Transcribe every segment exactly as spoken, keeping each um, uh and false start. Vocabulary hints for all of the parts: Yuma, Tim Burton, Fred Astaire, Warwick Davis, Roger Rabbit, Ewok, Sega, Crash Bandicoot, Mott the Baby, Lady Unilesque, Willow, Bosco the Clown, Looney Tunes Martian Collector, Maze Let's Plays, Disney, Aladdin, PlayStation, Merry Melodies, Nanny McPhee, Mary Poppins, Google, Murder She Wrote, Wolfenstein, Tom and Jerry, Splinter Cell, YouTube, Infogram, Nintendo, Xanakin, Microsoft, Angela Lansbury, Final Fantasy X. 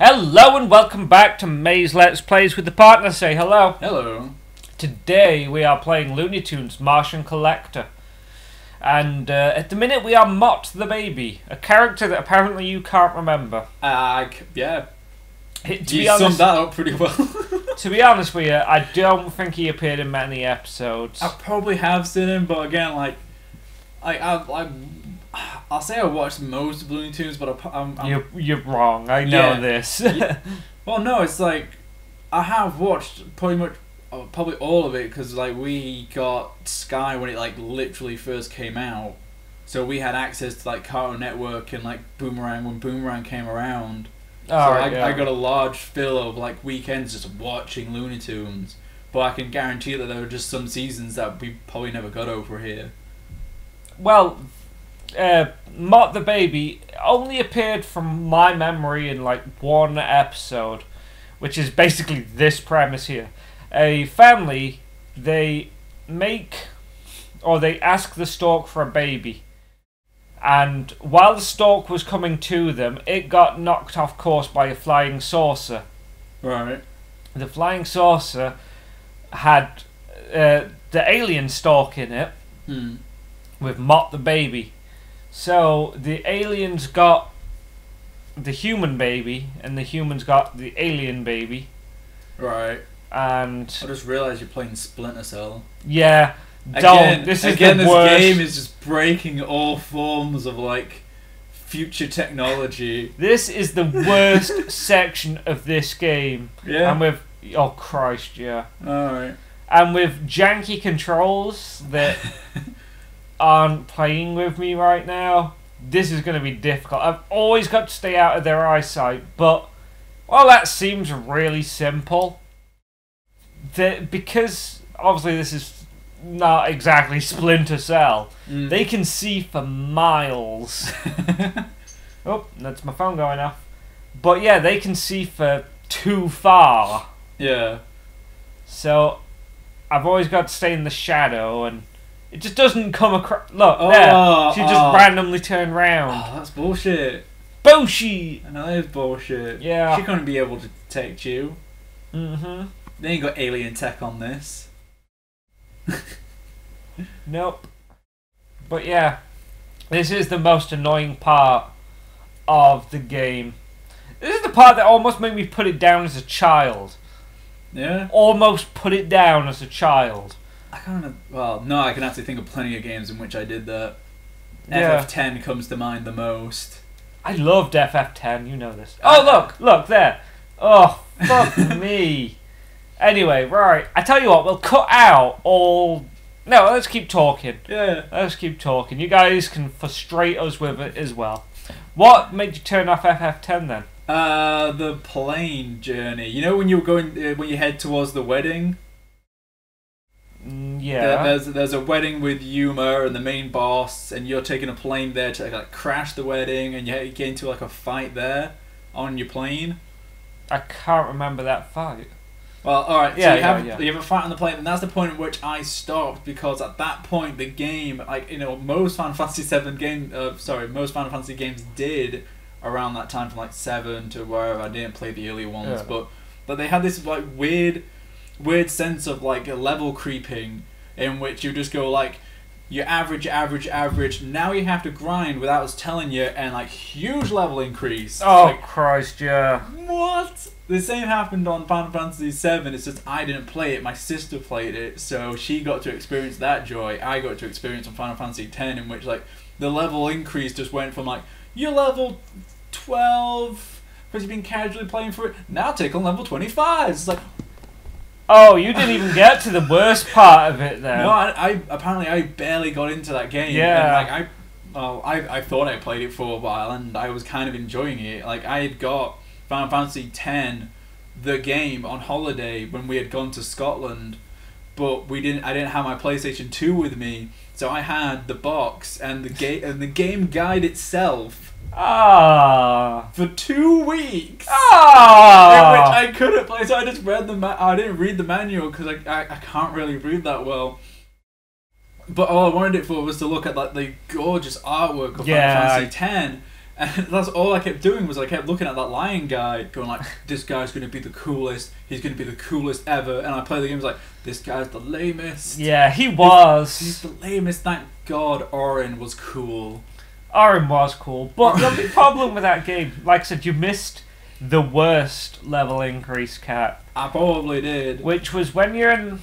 Hello and welcome back to Maze Let's Plays with the partner. Say hello. Hello. Today we are playing Looney Tunes Martian Collector. And uh, at the minute we are Mott the Baby, a character that apparently you can't remember. Uh, yeah. It, to you be honest, summed that up pretty well. To be honest with you, I don't think he appeared in many episodes. I probably have seen him, but again, like... I, I, I I'll say I watched most of Looney Tunes, but I'm... I'm you're, you're wrong, I know yeah, this. yeah. Well, no, it's like, I have watched pretty much, uh, probably all of it, because like, we got Sky when it like literally first came out. So we had access to like Cartoon Network and like Boomerang when Boomerang came around. Oh, so right, I, yeah. I got a large fill of like weekends just watching Looney Tunes. But I can guarantee that there were just some seasons that we probably never got over here. Well... Uh, Mott the Baby only appeared from my memory in like one episode, which is basically this premise here. A family, they make or they ask the stork for a baby, and while the stork was coming to them, it got knocked off course by a flying saucer. Right. The flying saucer had uh, the alien stork in it hmm. with Mott the Baby. So the aliens got the human baby, and the humans got the alien baby. Right. And I just realised you're playing Splinter Cell. Yeah. Again, this, is again, the this worst. game is just breaking all forms of like future technology. This is the worst section of this game. Yeah. And with oh Christ, yeah. Alright. And with janky controls that aren't playing with me right now, this is going to be difficult. I've always got to stay out of their eyesight, but well, that seems really simple. The, because obviously this is not exactly Splinter Cell, mm. they can see for miles. Oh, that's my phone going off. But yeah, they can see for too far. Yeah. So I've always got to stay in the shadow, and it just doesn't come across. Look, oh, there. She just oh. randomly turned round. Oh, that's bullshit. Bullshit. I know that is bullshit. Yeah. She couldn't be able to detect you. Mm-hmm. They ain't got alien tech on this. Nope. But yeah, this is the most annoying part of the game. This is the part that almost made me put it down as a child. Yeah? Almost put it down as a child. I can't. Well, no, I can actually think of plenty of games in which I did that. Yeah. F F ten comes to mind the most. I loved F F ten. You know this. Oh, look, look there. Oh, fuck me. Anyway, right. I tell you what, we'll cut out all. No, let's keep talking. Yeah. Let's keep talking. You guys can frustrate us with it as well. What made you turn off F F ten then? Uh, the plane journey. You know when you were going uh, when you head towards the wedding. Yeah. There, there's there's a wedding with Yuma and the main boss, and you're taking a plane there to like crash the wedding, and you get into like a fight there on your plane. I can't remember that fight. Well, all right. Yeah, so you yeah, have yeah. you have a fight on the plane, and that's the point at which I stopped, because at that point the game, like you know, most Final Fantasy seven game, uh, sorry, most Final Fantasy games did around that time from like seven to wherever. I didn't play the early ones, yeah. but but they had this like weird. weird sense of like a level creeping in which you just go like you average average average now you have to grind without us telling you, and like huge level increase. Oh like, Christ, yeah. What? The same happened on Final Fantasy seven. It's just I didn't play it, my sister played it, so she got to experience that joy. I got to experience on Final Fantasy ten, in which like the level increase just went from like you're level twelve because you've been casually playing for it, now take on level twenty-five. It's like, oh, you didn't even get to the worst part of it, then. No, I, I apparently I barely got into that game. Yeah. And like I, well, I, I thought I played it for a while, and I was kind of enjoying it. Like I had got Final Fantasy ten, the game, on holiday when we had gone to Scotland, but we didn't. I didn't have my PlayStation two with me, so I had the box and the game and the game guide itself. Ah, for two weeks. Ah, in which I couldn't play, so I just read the. Ma I didn't read the manual because I, I I can't really read that well. But all I wanted it for was to look at like the gorgeous artwork of yeah. Final Fantasy ten, And that's all I kept doing was I kept looking at that lion guy going like, this guy's going to be the coolest, he's going to be the coolest ever. And I played the game was like, this guy's the lamest. Yeah, he was. He's, he's the lamest. Thank God Auron was cool. Auron was cool. But the only problem with that game, like I said, you missed the worst level increase cap. I probably did. Which was when you're in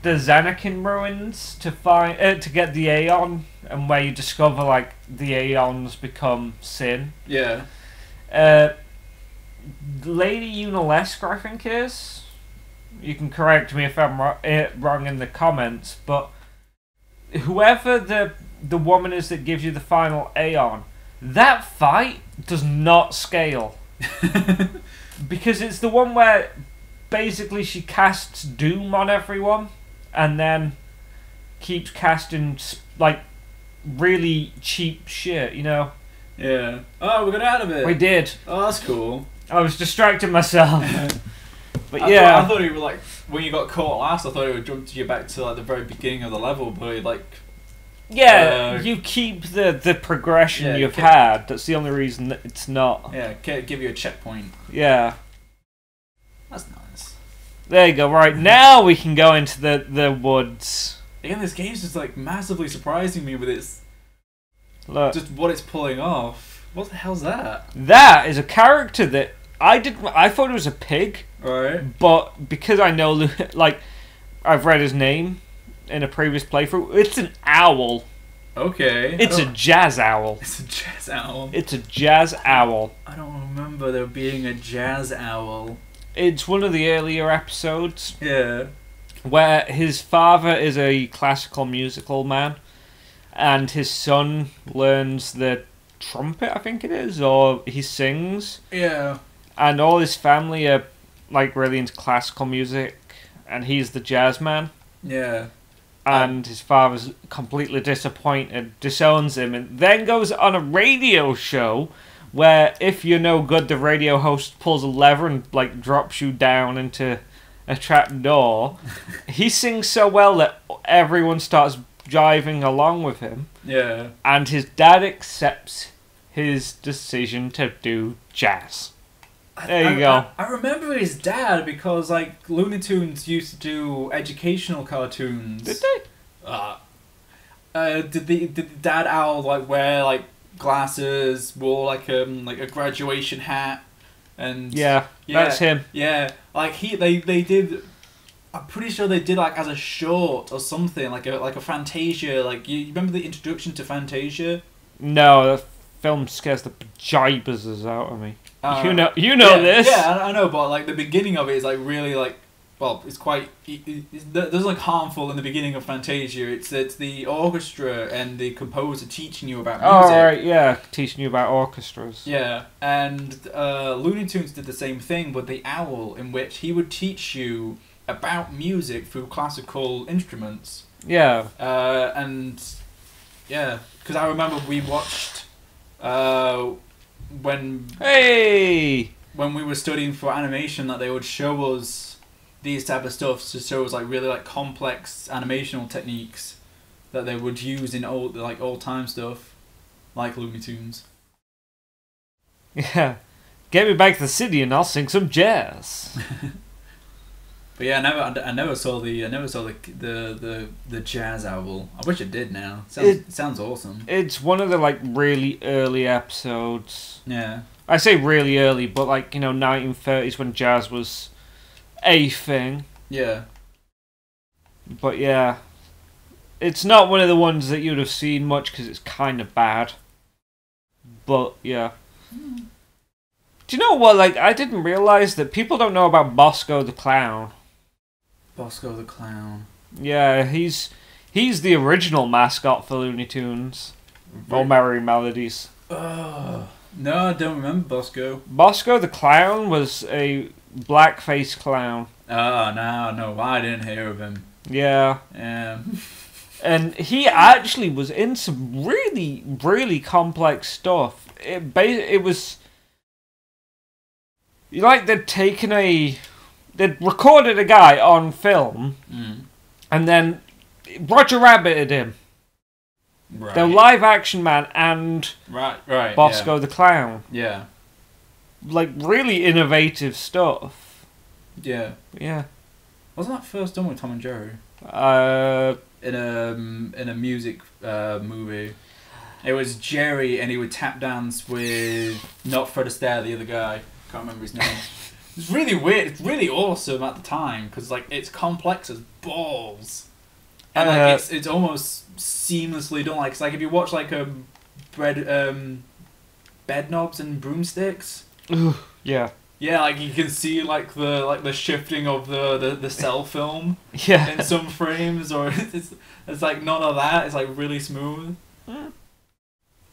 the Xanakin ruins to find uh, to get the Aeon, and where you discover like the Aeons become sin. Yeah. Uh, Lady Unilesque, I think is. You can correct me if I'm wrong in the comments, but whoever the the woman is that gives you the final Aeon, that fight does not scale. Because it's the one where basically she casts doom on everyone and then keeps casting like really cheap shit, you know. Yeah. Oh, we got out of it. We did. Oh, that's cool. I was distracting myself. But I yeah thought, I thought he would, like when you got caught last, I thought it would jump to you back to like the very beginning of the level, but like yeah, uh, you keep the the progression yeah, you've had. That's the only reason that it's not. Yeah, can't give you a checkpoint. Yeah, that's nice. There you go. Right now we can go into the the woods. Again, this game's just like massively surprising me with its look, just what it's pulling off. What the hell's that? That is a character that I didn't. I thought it was a pig. Right. But because I know, like, I've read his name in a previous playthrough, it's an owl. Okay. It's a jazz owl. It's a jazz owl. It's a jazz owl. I don't remember there being a jazz owl. It's one of the earlier episodes. Yeah. Where his father is a classical musical man, and his son learns the trumpet, I think it is, or he sings. Yeah. And all his family are, like, really into classical music, and he's the jazz man. Yeah. And his father's completely disappointed, disowns him, and then goes on a radio show where if you're no good, the radio host pulls a lever and like drops you down into a trap door. He sings so well that everyone starts jiving along with him. Yeah. And his dad accepts his decision to do jazz. There you I, go. I, I remember his dad because, like, Looney Tunes used to do educational cartoons. Did they? Uh, uh, did the did the dad owl like wear like glasses, wore like um like a graduation hat, and yeah, yeah that's him. Yeah, like he they they did. I'm pretty sure they did like as a short or something like a like a Fantasia. Like you, you remember the introduction to Fantasia? No, the film scares the bejibbers out of me. Uh, you know, you know yeah, this. Yeah, I know, but like the beginning of it is like really like, well, it's quite. It's, there's like harmful in the beginning of Fantasia. It's it's the orchestra and the composer teaching you about music. Oh right, yeah, teaching you about orchestras. Yeah, and uh, Looney Tunes did the same thing with the owl, in which he would teach you about music through classical instruments. Yeah. Uh, and yeah, because I remember we watched. Uh, When hey, when we were studying for animation, that they would show us these type of stuff to show us like really like complex animational techniques that they would use in old like old time stuff, like Looney Tunes. Yeah, get me back to the city and I'll sing some jazz. But yeah, I never, I never saw the, I never saw the, the, the, the jazz owl. I wish I did now. Sounds, it, it sounds awesome. It's one of the like really early episodes. Yeah. I say really early, but like you know, nineteen thirties when jazz was a thing. Yeah. But yeah, it's not one of the ones that you'd have seen much because it's kind of bad. But yeah. Mm. Do you know what? Like I didn't realize that people don't know about Bosco the Clown. Bosco the Clown. Yeah, he's he's the original mascot for Looney Tunes. Or Merry Melodies. Oh, no, I don't remember Bosco. Bosco the Clown was a blackface clown. Oh, no, no, I didn't hear of him. Yeah. Yeah. And he actually was in some really, really complex stuff. It, it was... Like, they'd taken a... They'd recorded a guy on film, mm. and then Roger Rabbited him. Right. They're live action man and right, right, Bosco yeah. the Clown. Yeah. Like really innovative stuff. Yeah. Yeah. Wasn't that first done with Tom and Jerry? Uh in a in a music uh, movie. It was Jerry and he would tap dance with not Fred Astaire, the other guy. Can't remember his name. It's really weird. It's really awesome at the time because like it's complex as balls. And like uh, it's it's almost seamlessly done. Like it's like if you watch like a um, bread um, Bedknobs and Broomsticks. Yeah. Yeah, like you can see like the like the shifting of the the, the cell film. Yeah. In some frames, or it's it's like none of that. It's like really smooth. Mm.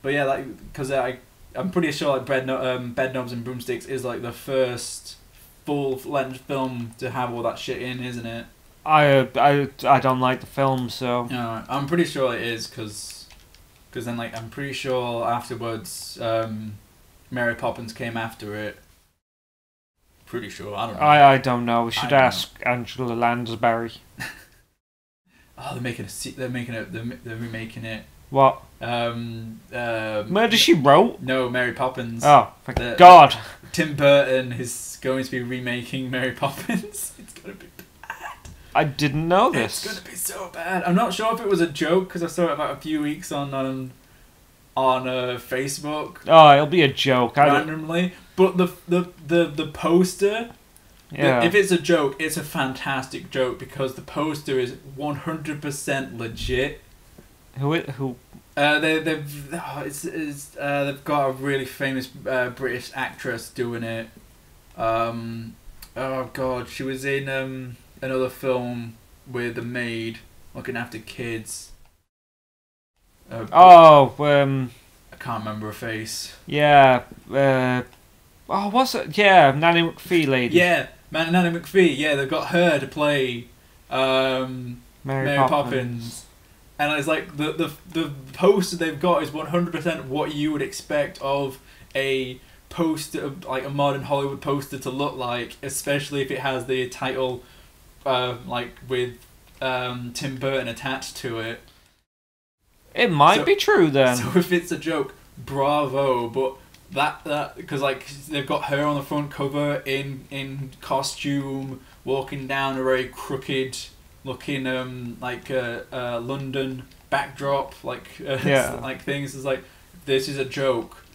But yeah, like because I I'm pretty sure like bread um Bedknobs and Broomsticks is like the first full length film to have all that shit in, isn't it? I, uh, I, I don't like the film, so... No, I'm pretty sure it is, because cause then, like, I'm pretty sure afterwards um, Mary Poppins came after it. Pretty sure, I don't know. I, I don't know, we should ask know. Angela Lansbury. Oh, they're making a... They're making a... They're, they're remaking it. What? Um, um... Murder She Wrote? No, Mary Poppins. Oh, thank the, God. Tim Burton is going to be remaking Mary Poppins. It's going to be... I didn't know this. It's gonna be so bad. I'm not sure if it was a joke because I saw it about a few weeks on on, on uh, Facebook. Oh, it'll be a joke. Randomly, but the the the the poster. Yeah. The, if it's a joke, it's a fantastic joke because the poster is one hundred percent legit. Who who? Uh, they they've oh, it's it's uh they've got a really famous uh, British actress doing it. Um, oh God, she was in um. another film with a maid looking after kids. Uh, oh, um... I can't remember her face. Yeah, uh... Oh, what's it? Yeah, Nanny McPhee lady. Yeah, Man Nanny McPhee. Yeah, they've got her to play um, Mary, Mary Poppins. Poppins. And it's like, the, the, the poster they've got is one hundred percent what you would expect of a poster, like a modern Hollywood poster to look like, especially if it has the title... Uh, like with um, Tim Burton attached to it. It might so, be true then. So if it's a joke, bravo! But that that because like they've got her on the front cover in in costume, walking down a very crooked looking um like uh, uh London backdrop like uh, yeah. like things. It's like this is a joke,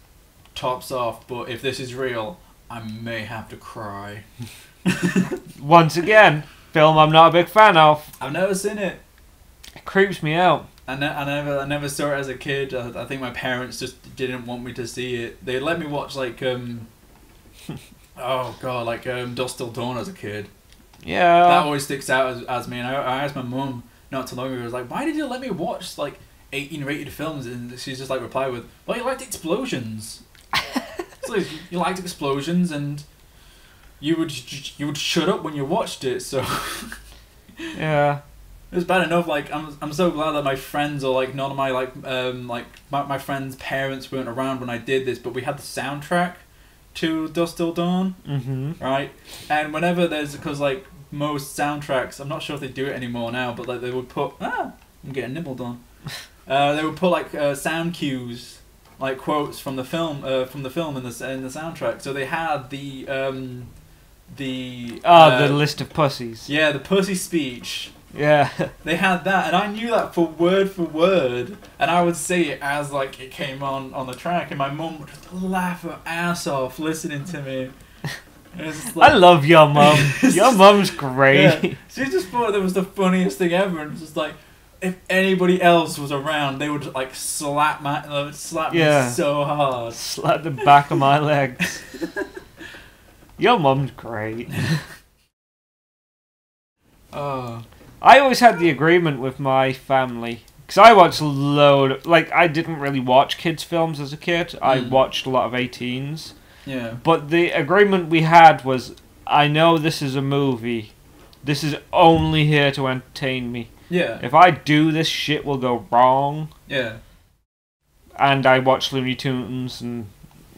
tops off. But if this is real, I may have to cry. Once again. Film I'm not a big fan of. I've never seen it. It creeps me out. I, ne I never, I never saw it as a kid. I, I think my parents just didn't want me to see it. They let me watch like um, oh god, like um, Dusk Till Dawn as a kid. Yeah. That always sticks out as, as me. And I, I asked my mum not too long ago. I was like, why did you let me watch like eighteen rated films? And she's just like replied with, well, you liked explosions. So you liked explosions and. You would you would shut up when you watched it, so yeah, it was bad enough. Like I'm I'm so glad that my friends or like none of my like um like my my friends' parents weren't around when I did this, but we had the soundtrack to Dusk Till Dawn, mm-hmm. right? And whenever there's because like most soundtracks, I'm not sure if they do it anymore now, but like they would put ah I'm getting nibbled on. uh, they would put like uh, sound cues, like quotes from the film uh, from the film in the in the soundtrack. So they had the um. The oh, uh, the list of pussies. Yeah, the pussy speech. Yeah, they had that, and I knew that for word for word, and I would say it as like it came on on the track, and my mum would just laugh her ass off listening to me. Like, I love your mum. Your mum's great. Yeah. She just thought that was the funniest thing ever, and it was just like if anybody else was around, they would like slap my they would slap yeah. me so hard, slap the back of my legs. Your mum's great. Oh. I always had the agreement with my family. Because I watched a load... Of, like, I didn't really watch kids' films as a kid. Mm. I watched a lot of eighteens. Yeah. But the agreement we had was, I know this is a movie. This is only here to entertain me. Yeah. If I do this, shit will go wrong. Yeah. And I watched Looney Tunes and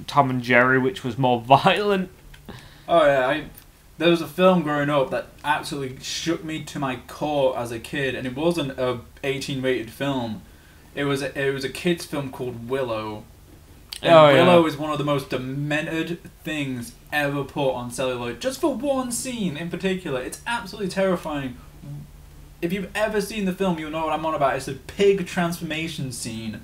Tom and Jerry, which was more violent. Oh yeah, I, there was a film growing up that absolutely shook me to my core as a kid, and it wasn't a eighteen rated film. It was a, it was a kids' film called Willow. And oh, Willow yeah. is one of the most demented things ever put on celluloid. Just for one scene in particular. It's absolutely terrifying. If you've ever seen the film, you'll know what I'm on about. It's the pig transformation scene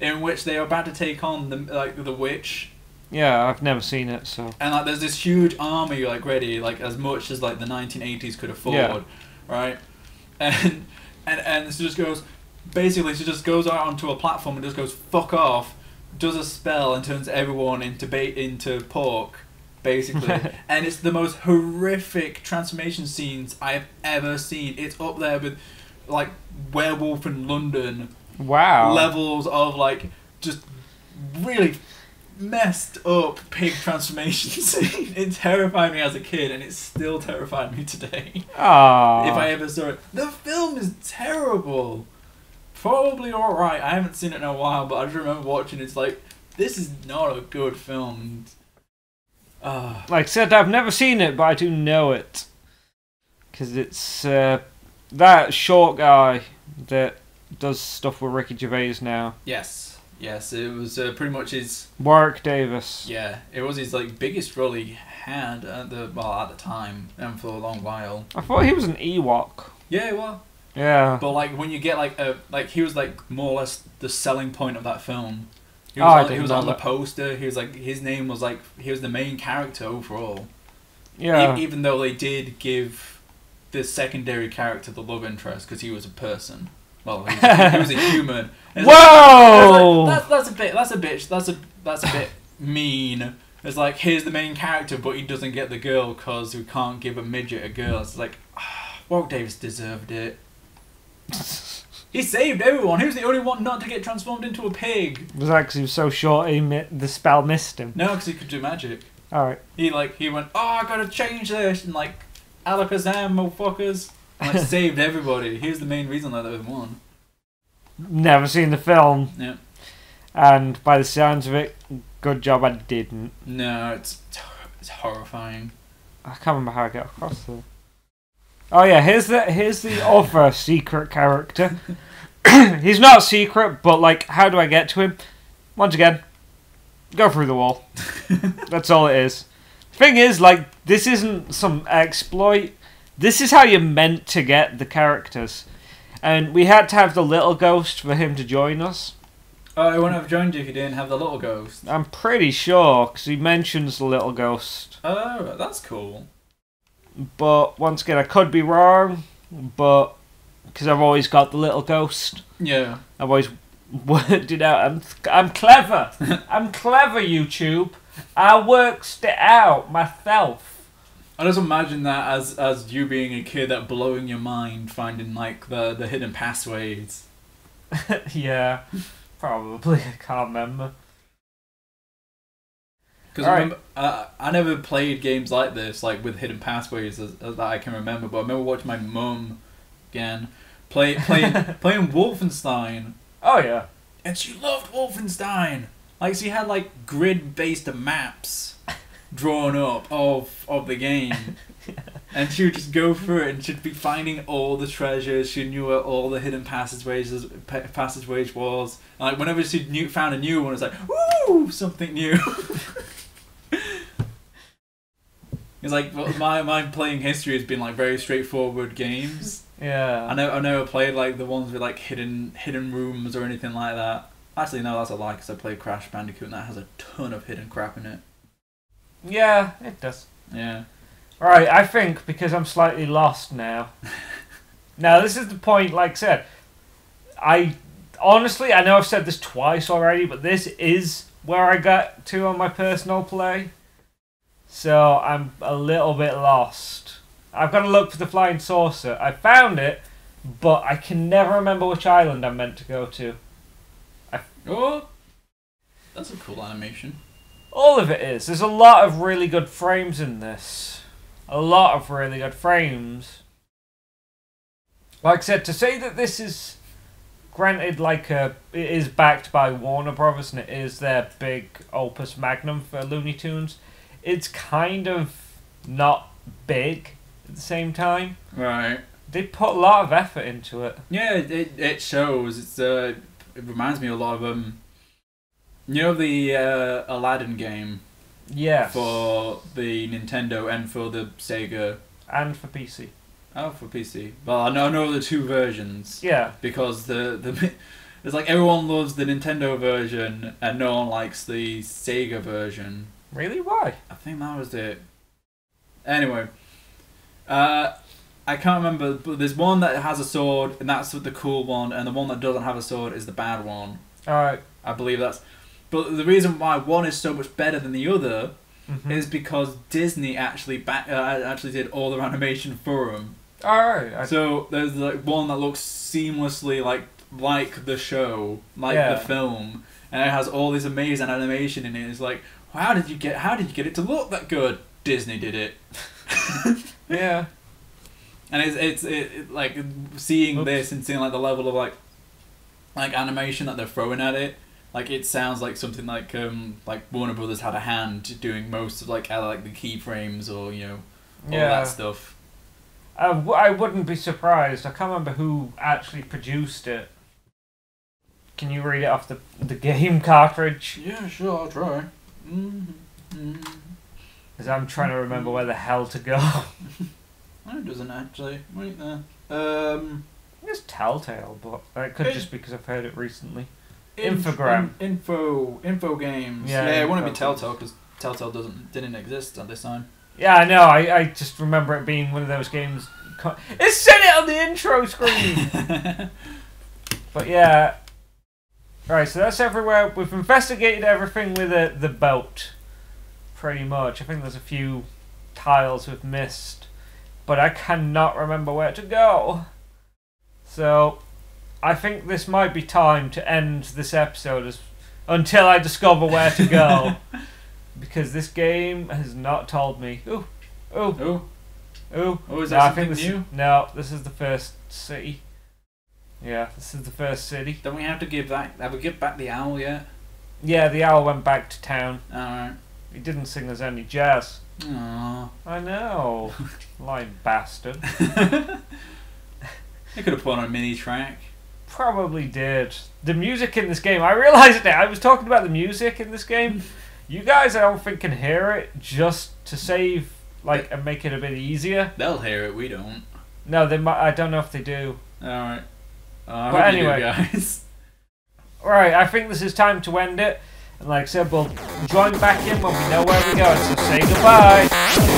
in which they are about to take on the, like, the witch. Yeah, I've never seen it, so... And, like, there's this huge army, like, ready, like, as much as, like, the nineteen eighties could afford, yeah. right? And, and, and she just goes... Basically, she just goes out onto a platform and just goes, fuck off, does a spell and turns everyone into bait into pork, basically. And it's the most horrific transformation scenes I've ever seen. It's up there with, like, Werewolf in London... Wow. Levels of, like, just really messed up pig transformation scene. It terrified me as a kid, and it still terrified me today. Aww. If I ever saw it. The film is terrible. Probably alright. I haven't seen it in a while, but I just remember watching it. It's like, this is not a good film. Uh, like I said, I've never seen it, but I do know it. Because it's uh, that short guy that... does stuff with Ricky Gervais now. Yes, yes, it was uh, pretty much his... Warwick Davis. Yeah, it was his like biggest role he had at the well at the time and for a long while. I thought he was an Ewok. Yeah, he was. Yeah. But like when you get like a like he was like more or less the selling point of that film. He was, oh, on, I didn't he was know on the that. poster. He was like his name was like he was the main character overall. Yeah. E even though they did give the secondary character the love interest because he was a person. Well, he was a, he was a human. Whoa! Like, like, that's, that's a bit. That's a bitch. That's a that's a bit mean. It's like here's the main character, but he doesn't get the girl because we can't give a midget a girl. It's like, oh, Warwick Davis deserved it. He saved everyone. He was the only one not to get transformed into a pig. Was that because he was so short? He mi the spell missed him. No, because he could do magic. All right. He like he went. Oh, I gotta change this and like, alakazam, motherfuckers. I like, saved everybody. Here's the main reason that they won. Never seen the film. Yeah. And by the sounds of it, good job I didn't. No, it's it's horrifying. I can't remember how I got across there. Oh yeah, here's the here's the other secret character. He's not secret, but like, how do I get to him? Once again, go through the wall. That's all it is. Thing is, like, this isn't some exploit. This is how you're meant to get the characters. And we had to have the little ghost for him to join us. Oh, he wouldn't have joined you if you didn't have the little ghost. I'm pretty sure, because he mentions the little ghost. Oh, that's cool. But, once again, I could be wrong, but... because I've always got the little ghost. Yeah. I've always worked it out. I'm, I'm clever. I'm clever, YouTube. I worked it out myself. I just imagine that as as you being a kid, that blowing your mind, finding like the the hidden pathways. Yeah, probably. I can't remember. Because I remember, uh, I never played games like this, like with hidden pathways, as, as that I can remember. But I remember watching my mum again play playing playing Wolfenstein. Oh yeah, and she loved Wolfenstein. Like she had like grid based maps. Drawn up of of the game, yeah. And she would just go through it, and she'd be finding all the treasures. She knew where all the hidden passageways passageways was. And like whenever she knew, found a new one, it's like, ooh, something new. It's like well, my my playing history has been like very straightforward games. Yeah, I know I never played like the ones with like hidden hidden rooms or anything like that. Actually, no, that's a lie because I played Crash Bandicoot, and that has a ton of hidden crap in it. Yeah, it does. Yeah. Alright, I think, because I'm slightly lost now. Now, this is the point, like I said. I, honestly, I know I've said this twice already, but this is where I got to on my personal play. So, I'm a little bit lost. I've got to look for the flying saucer. I found it, but I can never remember which island I'm meant to go to. I... Oh! That's a cool animation. All of it is. There's a lot of really good frames in this. A lot of really good frames. Like I said, to say that this is... Granted, like, a, it is backed by Warner Brothers and it is their big opus magnum for Looney Tunes. It's kind of not big at the same time. Right. They put a lot of effort into it. Yeah, it, it shows. It's, uh, it reminds me a lot of um, you know the uh, Aladdin game. Yes. For the Nintendo and for the Sega. And for P C. Oh, for P C. Well, I know, I know the two versions. Yeah. Because the the it's like everyone loves the Nintendo version and no one likes the Sega version. Really? Why? I think that was it. Anyway, uh, I can't remember, but there's one that has a sword, and that's the cool one, and the one that doesn't have a sword is the bad one. Alright. I believe that's... But the reason why one is so much better than the other mm-hmm. is because Disney actually back, uh, actually did all their animation for them. Alright. I... So there's like one that looks seamlessly like like the show, like yeah. the film, and it has all this amazing animation in it. It's like, how did you get how did you get it to look that good? Disney did it. Yeah. And it's it's it, it, like seeing Oops. this and seeing like the level of like like animation that they're throwing at it. Like it sounds like something like um like Warner Brothers had a hand doing most of like like the keyframes or you know all yeah. that stuff. I, w I wouldn't be surprised. I can't remember who actually produced it. Can you read it off the the game cartridge? Yeah, sure, I'll try. Mm-hmm. Because I'm trying to remember where the hell to go. No, it doesn't actually. Wait there. Um, it's Telltale, but that could it, just because I've heard it recently. Inf Infogram. In, info. Info games. Yeah, yeah it wouldn't be Telltale because Telltale doesn't didn't exist at this time. Yeah, I know. I, I just remember it being one of those games. It said it on the intro screen! But yeah. Alright, so that's everywhere. We've investigated everything with the, the boat. Pretty much. I think there's a few tiles we've missed, but I cannot remember where to go. So, I think this might be time to end this episode as, until I discover where to go. Because this game has not told me. Ooh, ooh, ooh, ooh. Oh, is no, that something this new? Is, no, this is the first city. Yeah, this is the first city. Don't we have to give that? Have we give back the owl yet? Yeah, the owl went back to town. All right. He didn't sing us any jazz. Aww. I know. Lying bastard. He could have put on a mini track. Probably did. The music in this game, I realised it. I was talking about the music in this game. You guys, I don't think, can hear it just to save, like, and make it a bit easier. They'll hear it, we don't. No, they might. I don't know if they do. Alright. Uh, but anyway, guys. Alright, I think this is time to end it. And like I said, we'll join back in when we know where we're going, so say goodbye!